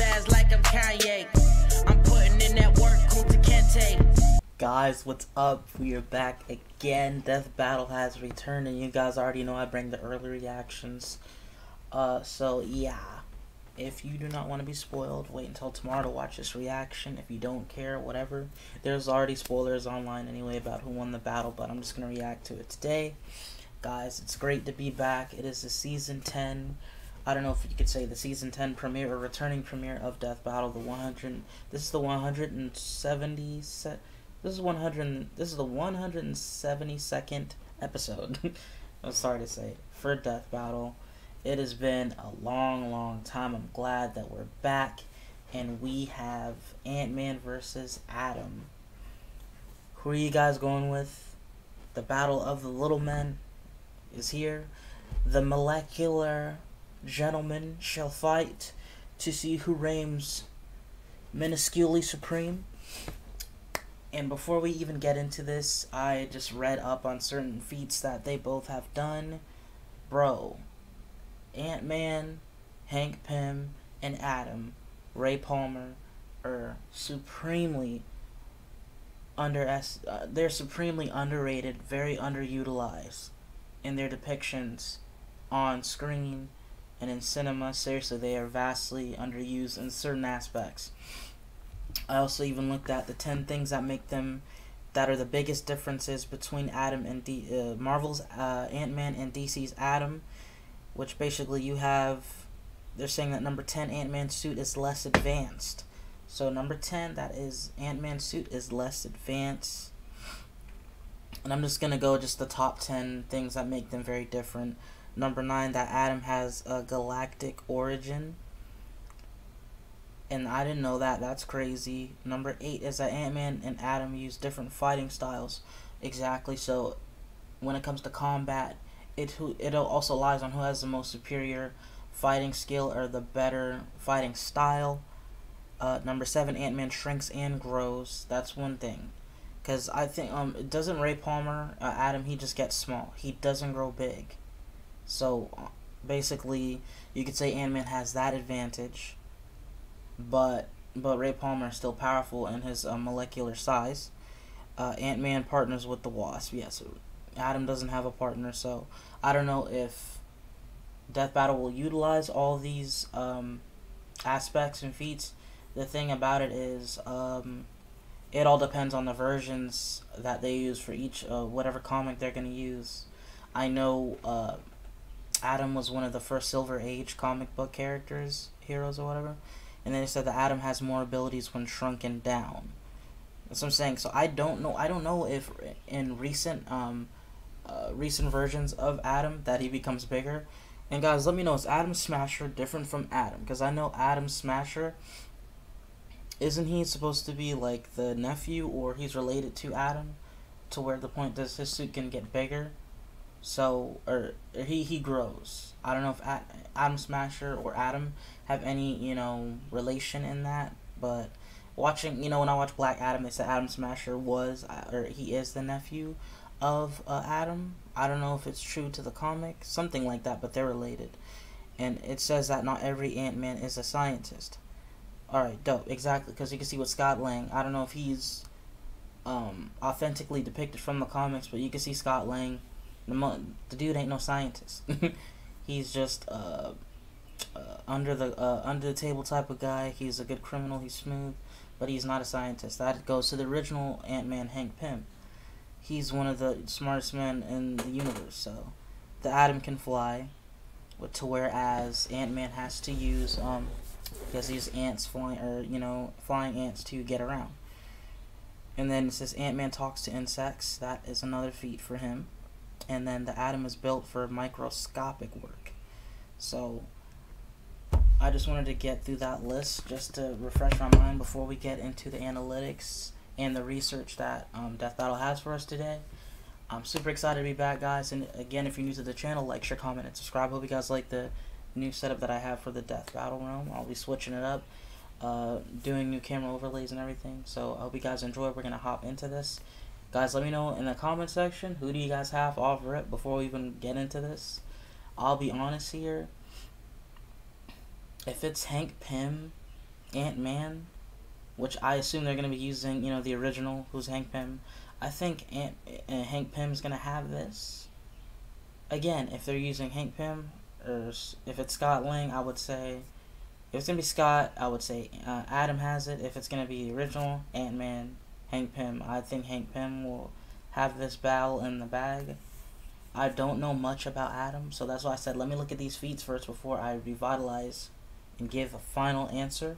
ass like I'm Kanye. I'm putting in that work, Kunta Kente. Guys, what's up? We are back again. Death Battle has returned, and you guys already know I bring the early reactions. So yeah. If you do not want to be spoiled, wait until tomorrow to watch this reaction. If you don't care, whatever. There's already spoilers online anyway about who won the battle, but I'm just going to react to it today. Guys, it's great to be back. It is the Season 10, I don't know if you could say the Season 10 premiere or returning premiere of Death Battle, the 100, this is the 170, this is the 172nd episode, I'm sorry to say, for Death Battle. It has been a long, long time. I'm glad that we're back, and we have Ant-Man versus Atom. Who are you guys going with? The Battle of the Little Men is here. The molecular gentlemen shall fight to see who reigns minusculely supreme. And before we even get into this, I just read up on certain feats that they both have done. Bro. Ant-Man, Hank Pym, and Atom, Ray Palmer, are supremely underrated, very underutilized in their depictions on screen and in cinema. Seriously, they are vastly underused in certain aspects. I also even looked at the 10 things that make them, that are the biggest differences between Atom and Marvel's Ant-Man and DC's Atom. Which basically you have, they're saying that number 10 Ant-Man's suit is less advanced. So number 10, that is Ant-Man's suit is less advanced. And I'm just going to go just the top 10 things that make them very different. Number 9, that Atom has a galactic origin. And I didn't know that, that's crazy. Number 8 is that Ant-Man and Atom use different fighting styles. Exactly, so when it comes to combat, it also lies on who has the most superior fighting skill or the better fighting style. Number 7, Ant-Man shrinks and grows. That's one thing, because I think doesn't Ray Palmer, Atom, he just gets small. He doesn't grow big. So basically, you could say Ant-Man has that advantage, but Ray Palmer is still powerful in his molecular size. Ant-Man partners with the Wasp. Yes. Atom doesn't have a partner, so I don't know if Death Battle will utilize all these aspects and feats. The thing about it is it all depends on the versions that they use for each whatever comic they're going to use. I know Atom was one of the first Silver Age comic book characters, heroes or whatever, and they said that Atom has more abilities when shrunken down. That's what I'm saying. So I don't know if in recent versions of Atom that he becomes bigger. And guys, let me know, is Atom Smasher different from Atom? Because I know Atom Smasher, isn't he supposed to be like the nephew, or he's related to Atom, to where the point does his suit can get bigger? So or he grows. I don't know if Atom Smasher or Atom have any, you know, relation in that, but watching, you know, when I watch Black Adam, it's that Atom Smasher was, or he is the nephew of Atom. I don't know if it's true to the comic, something like that, but they're related. And it says that not every Ant-Man is a scientist. Alright, dope, exactly, because you can see with Scott Lang, I don't know if he's authentically depicted from the comics, but you can see Scott Lang, the dude ain't no scientist. He's just under the table type of guy. He's a good criminal, he's smooth, but he's not a scientist. That goes to the original Ant-Man, Hank Pym. He's one of the smartest men in the universe. So the Atom can fly, to whereas Ant-Man has to use because he's ants flying, or you know, flying ants to get around. And then it says Ant-Man talks to insects. That is another feat for him. And then the Atom is built for microscopic work. So I just wanted to get through that list just to refresh my mind before we get into the analytics and the research that Death Battle has for us today. I'm super excited to be back, guys. And again, if you're new to the channel, like, share, comment, and subscribe. Hope you guys like the new setup that I have for the Death Battle realm. I'll be switching it up, doing new camera overlays and everything. So I hope you guys enjoy. We're going to hop into this. Guys, let me know in the comment section, who do you guys have off rip before we even get into this? I'll be honest here. If it's Hank Pym, Ant-Man, which I assume they're going to be using, you know, the original, who's Hank Pym. I think Hank Pym's going to have this. Again, if they're using Hank Pym, or if it's Scott Lang, I would say... If it's going to be Scott, I would say Atom has it. If it's going to be the original, Ant-Man, Hank Pym. I think Hank Pym will have this battle in the bag. I don't know much about Atom, so that's why I said let me look at these feeds first before I revitalize and give a final answer.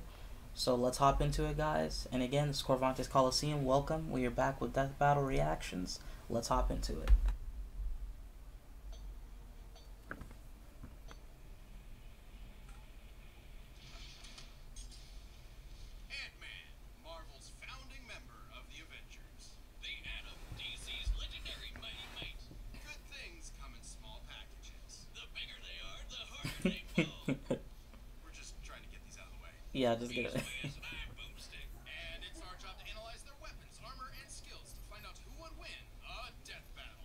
So let's hop into it, guys. And again, this is Corvontte's Colosseum. Welcome. We are back with Death Battle reactions. Let's hop into it. Yeah, just get it. And it's our job to analyze their weapons, armor, and skills to find out who would win a death battle.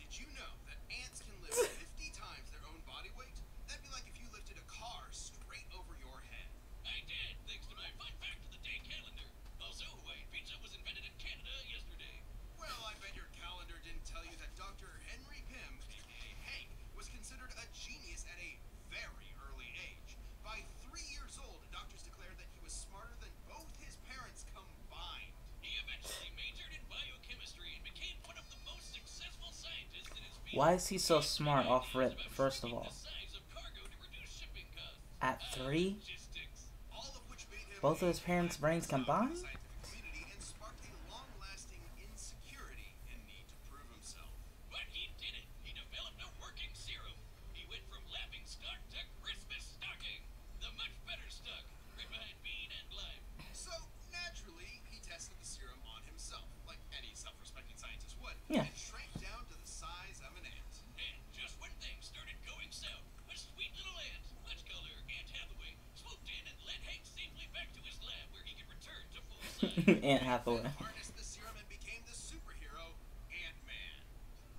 Did you know that ants can lift 50 times their own body weight? That'd be like if you lifted a car straight over your head. I did, thanks to my fun fact of the day calendar. Also, Hawaiian pizza was invented in Canada yesterday. Well, I bet your calendar didn't tell you that Dr. Henry Pym, aka Hank, was considered a genius at a very early age. By 3 years old, doctors declared that he was smarter than both his parents combined. He eventually majored in biochemistry and became one of the most successful scientists in his field. Why is he so smart off rip, first of all? At 3? Both of his parents' brains combined? Yeah. It shrank down to the size of an ant. And just when things started going south, a sweet little ant, let's call her Aunt Hathaway, swooped in and led Hank safely back to his lab where he could return to full size. Aunt Hathaway. Harnessed the serum and became the superhero Ant-Man.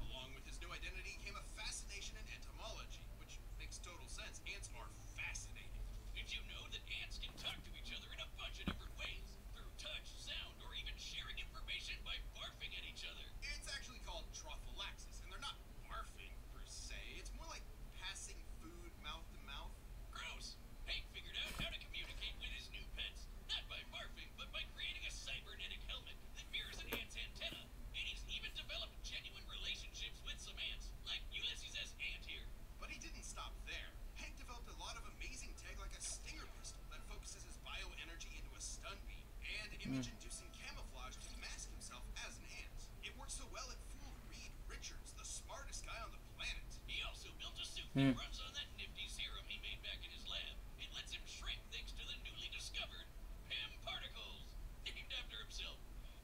Along with his new identity came a fascination in entomology, which makes total sense. Ants are fascinating. Did you know that ants can talk to each other in a bunch of different ways? Through touch, sound, or even sharing information by barfing at each other. It's actually called trophallaxis, and they're not barfing per se. It's more like passing food mouth to mouth. Gross! Hank figured out how to communicate with his new pets, not by barfing, but by creating a cybernetic helmet that mirrors an ant's antenna. And he's even developed genuine relationships with some ants, like Ulysses S. Ant here. But he didn't stop there. Hank developed a lot of amazing tech, like a stinger pistol that focuses his bioenergy into a stun beam, and image-inducing camouflage to mask himself as an ant. It worked so well it fooled Reed Richards, the smartest guy on the planet. He also built a suit that runs on that nifty serum he made back in his lab. It lets him shrink thanks to the newly discovered Pym particles, named after himself.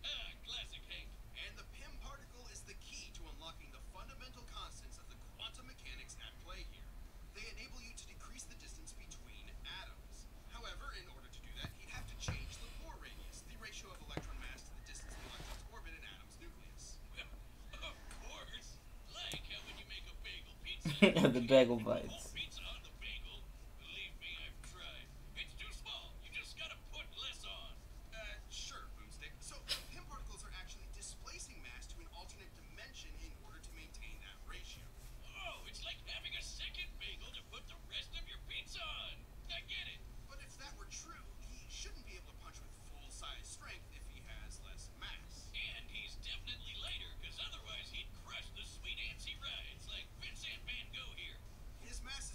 Ah, classic Hank. And the Pym particle is the key to unlocking the fundamental constants of the quantum mechanics at play here. They enable you to decrease the distance between atoms. However, in order to do that, he'd have to change the Bohr radius, the ratio of electron mass to the distance the electrons orbit an atom's nucleus. Of course, like how when you make a bagel pizza, the bagel bites. Pizza on the bagel. Believe me, I've tried. It's too small. You just gotta put less on. Sure, Boomstick. So Pym particles are actually displacing mass to an alternate dimension in order to maintain that ratio. Oh, it's like having a second bagel to put the rest of your pizza on. I get it. But if that were true, he shouldn't be able to punch with full-size strength if he has less mass. And he's definitely lighter, because otherwise he'd crush the sweet ants he rides, like Vincent Van Gogh here. His mass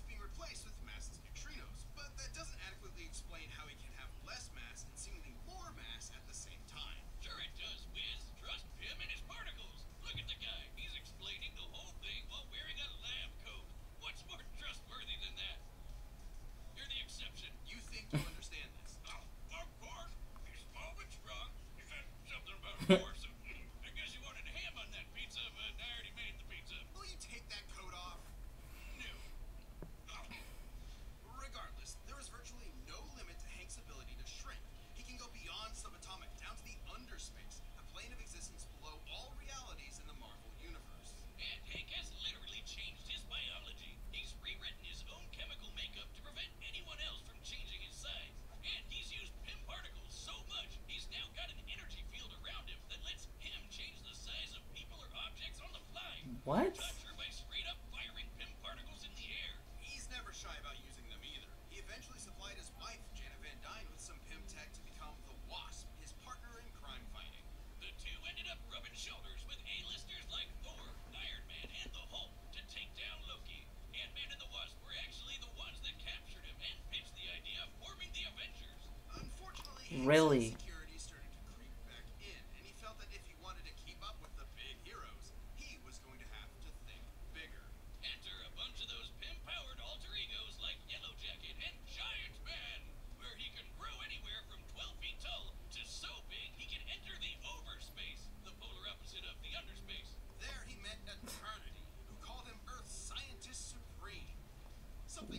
really...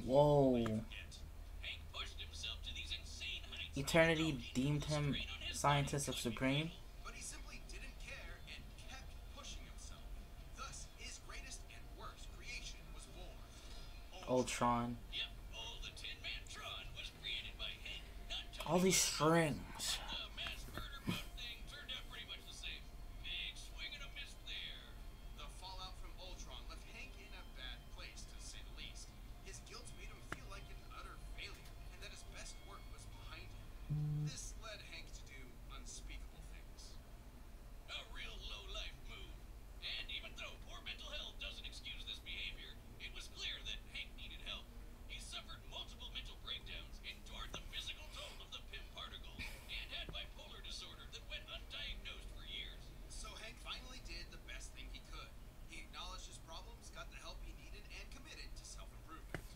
Whoa. Eternity deemed him scientist of supreme. But he simply didn't care and kept pushing himself. Thus his greatest and worst creation was born. Ultron. Yep, all the Tin Man Tron was created by Hank, not Tony. All these strings.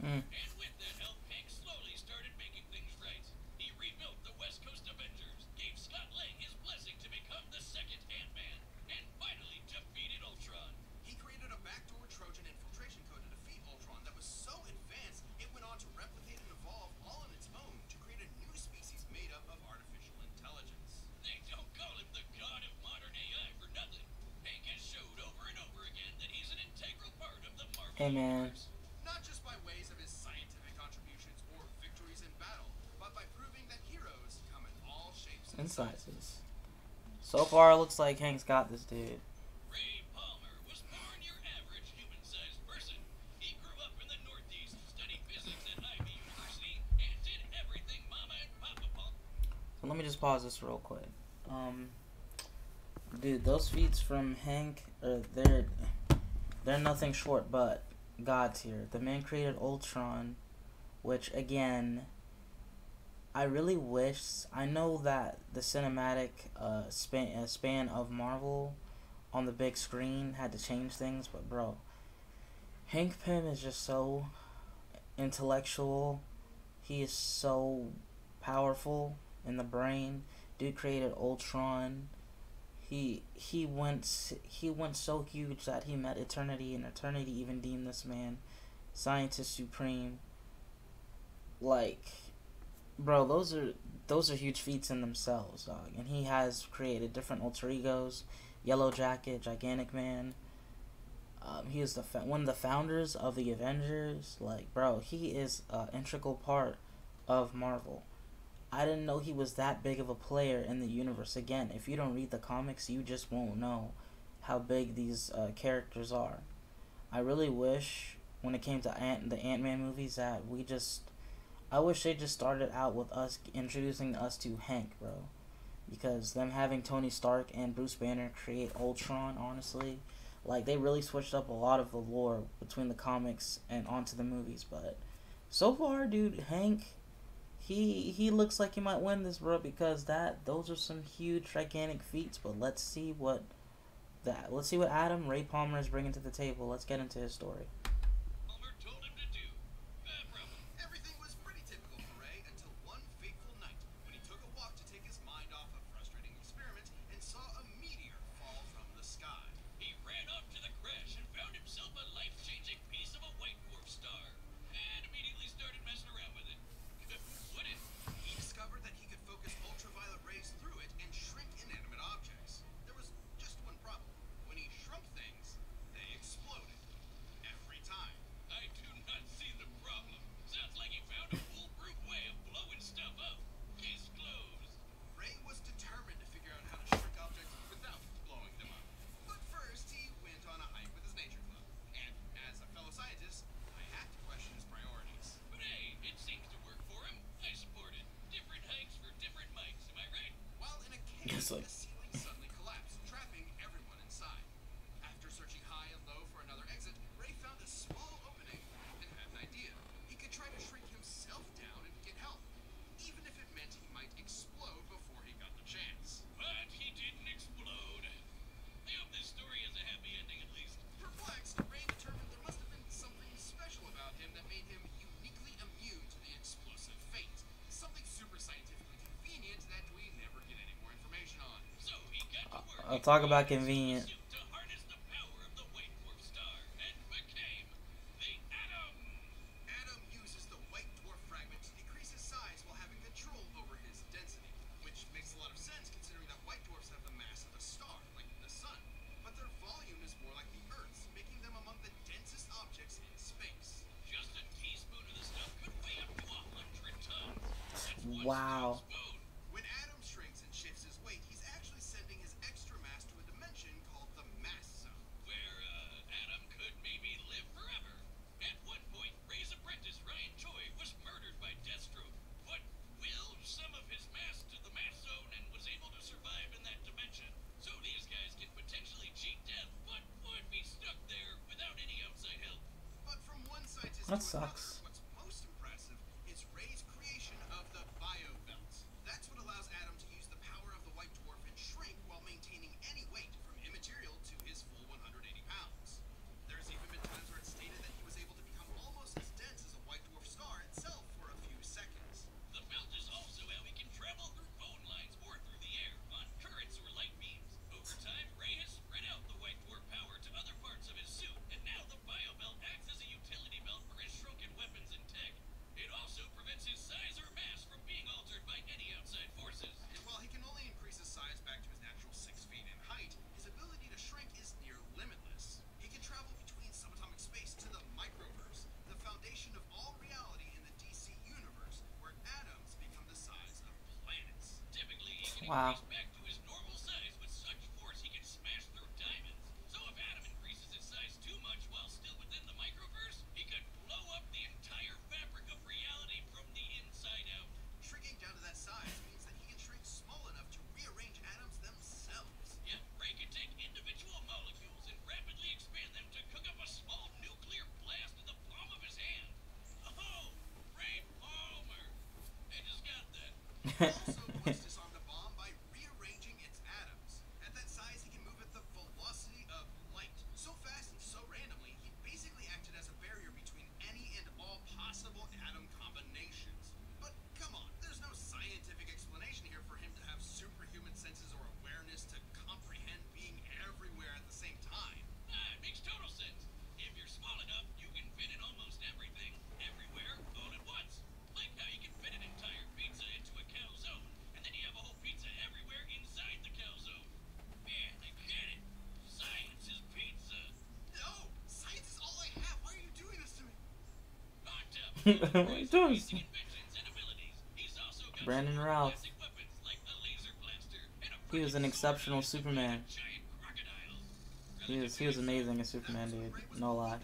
And with that help, Hank slowly started making things right. He rebuilt the West Coast Avengers, gave Scott Lang his blessing to become the second Ant-Man, and finally defeated Ultron. He created a backdoor Trojan infiltration code to defeat Ultron that was so advanced, it went on to replicate and evolve all on its own to create a new species made up of artificial intelligence. They don't call him the god of modern AI for nothing. Hank has showed over and over again that he's an integral part of the Marvel universe. Insights. So far, it looks like Hank's got this dude. Ray Palmer was born your average human-sized person. He grew up in the Northeast, studied physics at Ivy University, and did everything Mama and Papa Paul. So let me just pause this real quick. Dude, those feats from Hank, they're nothing short but God tier. The man created Ultron, which again. I really wish, I know that the cinematic span of Marvel on the big screen had to change things, but bro, Hank Pym is just so intellectual, he is so powerful in the brain. Dude created Ultron, he went so huge that he met Eternity, and Eternity even deemed this man scientist supreme. Like, bro, those are huge feats in themselves, dog. And he has created different alter egos, Yellow Jacket, Giant Man. He is one of the founders of the Avengers. Like, bro, he is an integral part of Marvel. I didn't know he was that big of a player in the universe. Again, if you don't read the comics, you just won't know how big these characters are. I really wish when it came to the Ant-Man movies that we just. I wish they just started out with us introducing us to Hank, bro, because them having Tony Stark and Bruce Banner create Ultron, honestly, like, they really switched up a lot of the lore between the comics and onto the movies. But so far, dude, Hank, he looks like he might win this, bro, because those are some huge, gigantic feats. But let's see what Atom Ray Palmer is bringing to the table. Let's get into his story. Things, they exploded. Every Don't talk about convenient. To harness the power of the white dwarf star and became the Atom. Atom uses the white dwarf fragment to decrease his size while having control over his density, which makes a lot of sense considering that white dwarfs have the mass of a star, like the sun, but their volume is more like the Earth's, making them among the densest objects in space. Just a teaspoon of the stuff could weigh up to 100 tons. Wow. That sucks. What's most impressive is Ray's creation of the bio belt. That's what allows Adam to use the power of the white dwarf and shrink while maintaining any weight from immaterial to his full 180 pounds. There's even been times where it's stated that he was able to become almost as dense as a white dwarf star itself for a few seconds. The belt is also how he can travel through phone lines or through the air on currents or light beams. Over time, Ray has spread out the white dwarf power to other parts of his suit, and now the bio belt acts as a utility belt for his shrunken weapons and tech. It also prevents his size or mass from being altered by any outside forces. And while he can only increase his size back to his natural 6 feet in height, his ability to shrink is near limitless. He can travel between subatomic space to the microverse, the foundation of all reality in the DC universe, where atoms become the size of planets. Typically, he can increase back to his normal size with such force he can smash through diamonds. So if Atom increases his size too much while still within the microverse, he could blow up the entire fabric of reality from the inside out. Shrinking down to that size means that he can shrink small enough to rearrange atoms themselves. Yet Ray can take individual molecules and rapidly expand them to cook up a small nuclear blast in the palm of his hand. Oh, Ray Palmer! I just got that. He also puts this on the bomb by rearranging its atoms. At that size, he can move at the velocity of light. So fast and so randomly, he basically acted as a barrier between any and all possible atom combinations. But come on, there's no scientific explanation here for him to have superhuman senses or awareness to comprehend being everywhere at the same time. Ah, it makes total sense. If you're small enough, you can fit in almost everything, everywhere, all at once. Like how you can fit an entire pizza into a calzone, and then you have a whole pizza everywhere inside the calzone. Man, I get it. Science is pizza. No, science is all I have. Why are you doing this to me? What are you doing? Brandon Routh. He was an exceptional Superman. He was amazing as Superman, dude. No lie.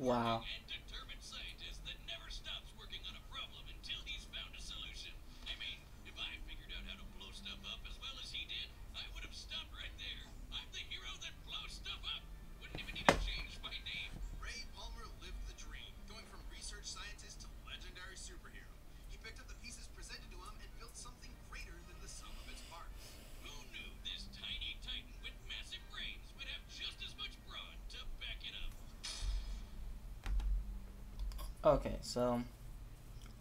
Wow. And determined scientist that never stops working on a problem until he's found a solution. I mean, if I figured out how to blow stuff up as well as he did, I would have stopped right there. I'm the hero that blows stuff up. Wouldn't even need to change my name. Ray Palmer lived the dream, going from research scientist to legendary superhero. He picked up the pieces presented to him and built something greater than the sum of its parts. Who knew this tiny titan with massive brains would have just as much brawn to back it up? Okay, so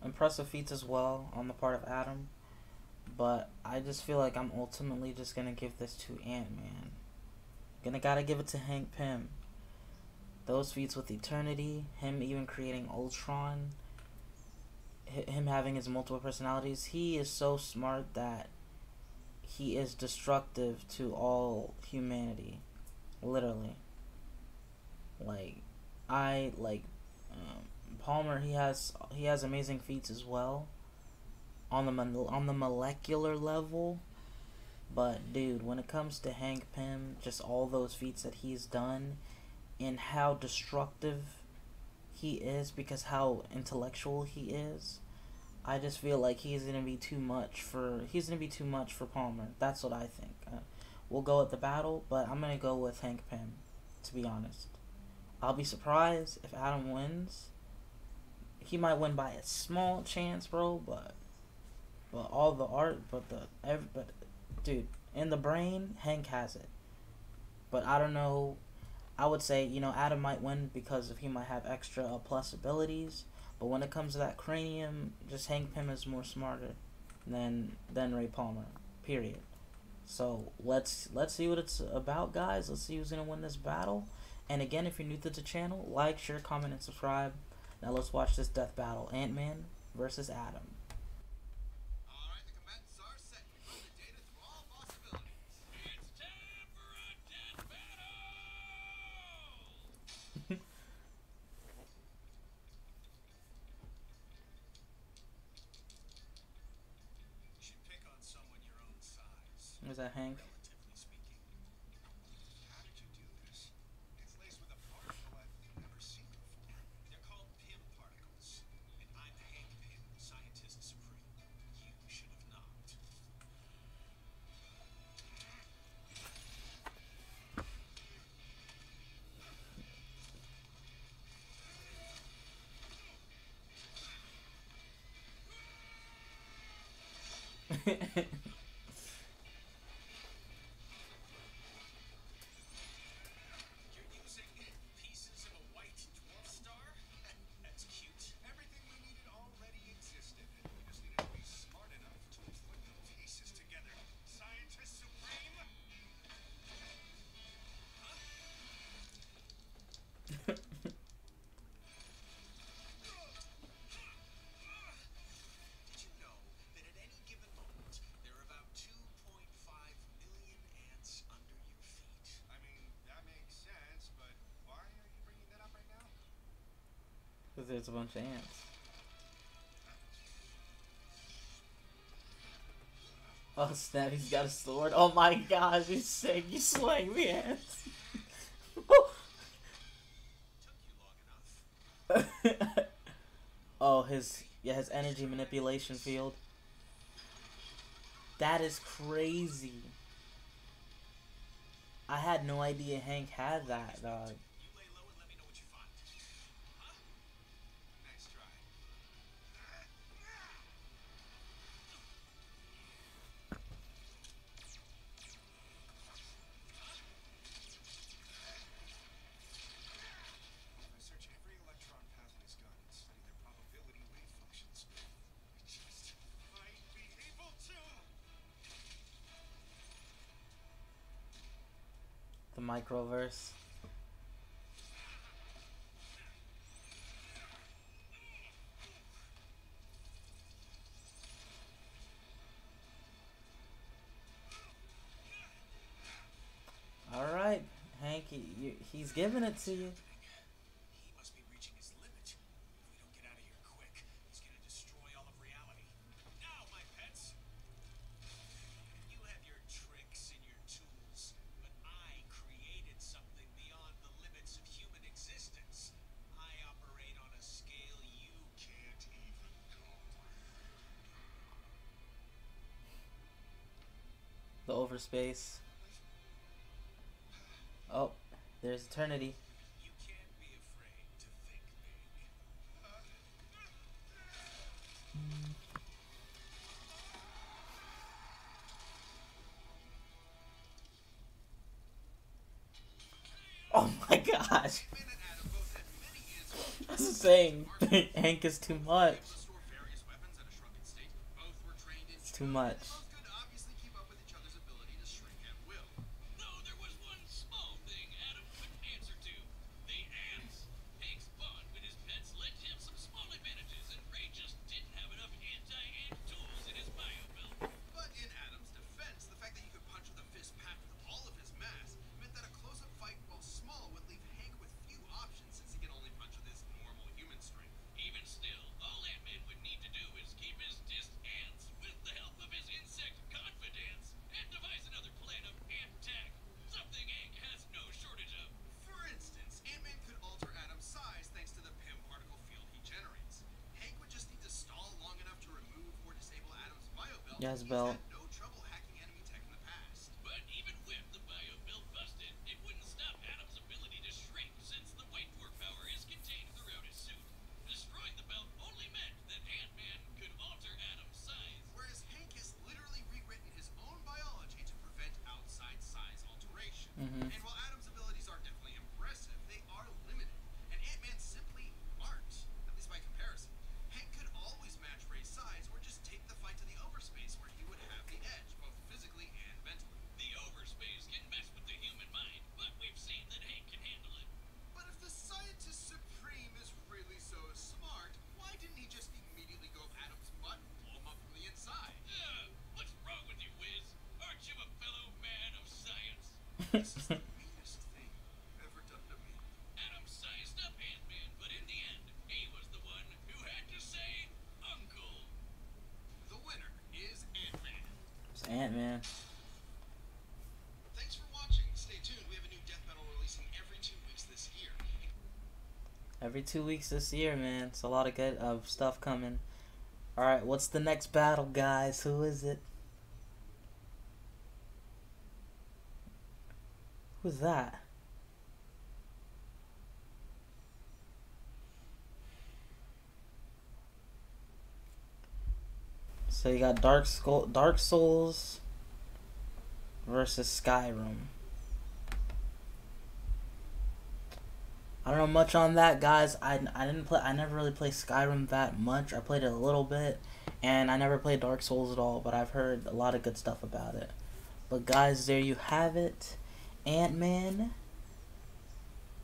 impressive feats as well on the part of Atom, but I just feel like I'm ultimately just gonna give this to Ant-Man. Gotta give it to Hank Pym. Those feats with Eternity, him even creating Ultron, him having his multiple personalities. He is so smart that he is destructive to all humanity. Literally. Like, Palmer, he has amazing feats as well, on the molecular level. But dude, when it comes to Hank Pym, just all those feats that he's done, and how destructive he is because how intellectual he is, I just feel like he's gonna be too much for Palmer. That's what I think. We'll go with the battle, but I'm gonna go with Hank Pym, to be honest. I'll be surprised if Atom wins. He might win by a small chance, bro, but all the art, but dude, in the brain, Hank has it. But I don't know. I would say, Atom might win because he might have extra plus abilities. But when it comes to that cranium, just Hank Pym is more smarter than Ray Palmer, period. So let's see what it's about, guys. Let's see who's gonna win this battle. And again, if you're new to the channel, like, share, comment, and subscribe. Now let's watch this death battle: Ant-Man versus Atom. Was that Hank? How did you do this? It's laced with a particle I've never seen before. They're called Pym particles, and I'm Hank Pym, scientist supreme. You should have knocked. There's a bunch of ants. Oh snap, he's got a sword. Oh my gosh, he's sick. He's slaying the ants. Took you long enough. Oh, his energy manipulation field. That is crazy. I had no idea Hank had that, dog. Microverse. All right, Hank, he's giving it to you. He must be reaching his limit. If we don't get out of here quick, he's going to destroy all of reality. Now, my pets, you have your tricks and your tools. I created something beyond the limits of human existence. I operate on a scale you can't even comprehend. The overspace. Oh, there's Eternity. You can't be afraid to think big. Oh my gosh. That's the same. Hank is too much. It's too much. Yes, Bill. This is the meanest thing ever done to me. Atom sized up Ant-Man, but in the end, he was the one who had to say, Uncle. The winner is Ant-Man. It's Ant-Man. Thanks for watching. Stay tuned. We have a new Death Battle releasing every 2 weeks this year. Every 2 weeks this year, man. It's a lot of good stuff coming. Alright, what's the next battle, guys? Who is it? Who's that? So you got Dark Souls versus Skyrim. I don't know much on that, guys. I never really played Skyrim that much. I played it a little bit, and I never played Dark Souls at all, but I've heard a lot of good stuff about it. But guys, there you have it. Ant-Man,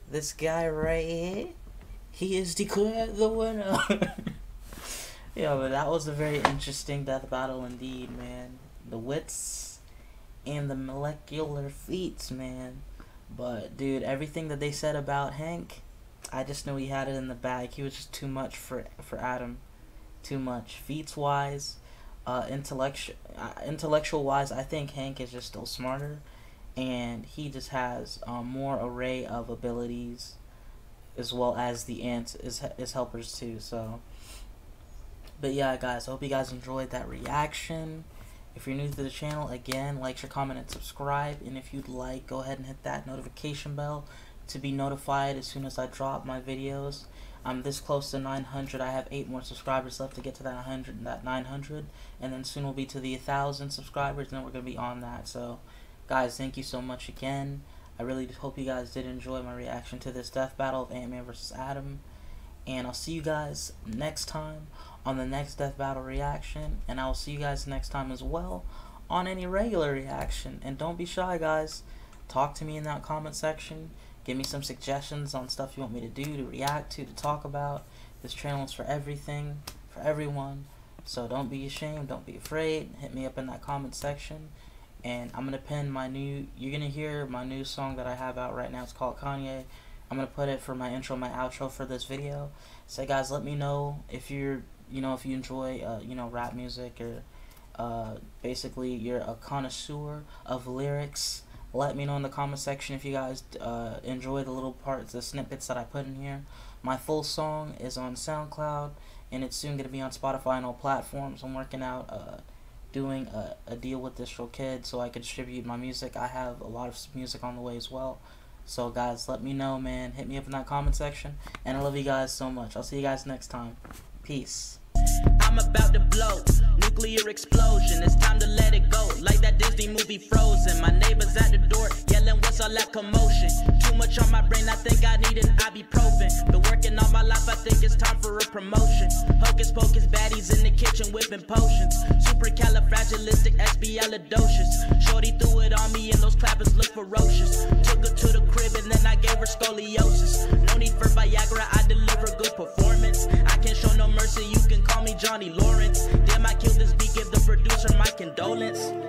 this guy right here, he is declared the winner. Yeah, but that was a very interesting death battle indeed, man. The wits and the molecular feats, man. But dude, everything that they said about Hank, I just knew he had it in the bag. He was just too much for Adam. Too much feats wise, intellectual wise. I think Hank is just still smarter. And he just has more array of abilities, as well as the ants, his helpers too. So, but yeah, guys, I hope you guys enjoyed that reaction. If you're new to the channel, again, like, share, comment, and subscribe. And if you'd like, go ahead and hit that notification bell to be notified as soon as I drop my videos. I'm this close to 900. I have 8 more subscribers left to get to that 100 and that 900, and then soon we'll be to the 1,000 subscribers. And then we're gonna be on that. So. Guys, thank you so much again. I really hope you guys did enjoy my reaction to this death battle of Ant-Man vs. Atom. And I'll see you guys next time on the next death battle reaction. And I'll see you guys next time as well on any regular reaction. And don't be shy, guys. Talk to me in that comment section. Give me some suggestions on stuff you want me to do, to react to talk about. This channel is for everything, for everyone. So don't be ashamed. Don't be afraid. Hit me up in that comment section. And I'm gonna pin my new, you're gonna hear my new song that I have out right now. It's called Kanye. I'm gonna put it for my intro, my outro for this video. So guys, let me know if you're, you know, if you enjoy, you know, rap music, or basically you're a connoisseur of lyrics. Let me know in the comment section if you guys enjoy the little parts, the snippets that I put in here. My full song is on SoundCloud, and it's soon gonna be on Spotify and all platforms. I'm working out. Doing a deal with Distro Kid so I can distribute my music. I have a lot of music on the way as well. So guys, let me know, man. Hit me up in that comment section. And I love you guys so much. I'll see you guys next time. Peace. I'm about to blow. Nuclear explosion. It's time to let it go. Like that Disney movie Frozen. My neighbor's at the door yelling, what's all that commotion? Too much on my brain. I think I need an ibuprofen. Been working all my life. I think it's time for a promotion. Hocus pocus baddies in the kitchen whipping potions. Supercalifragilisticexpialidocious. Shorty threw it on me and those clappers look ferocious. Took her to the crib and then I gave her scoliosis. No need for Viagra. I deliver good performance. I can't show no mercy. You can call me Johnny Lawrence. Damn, I killed this beat, give the producer my condolence.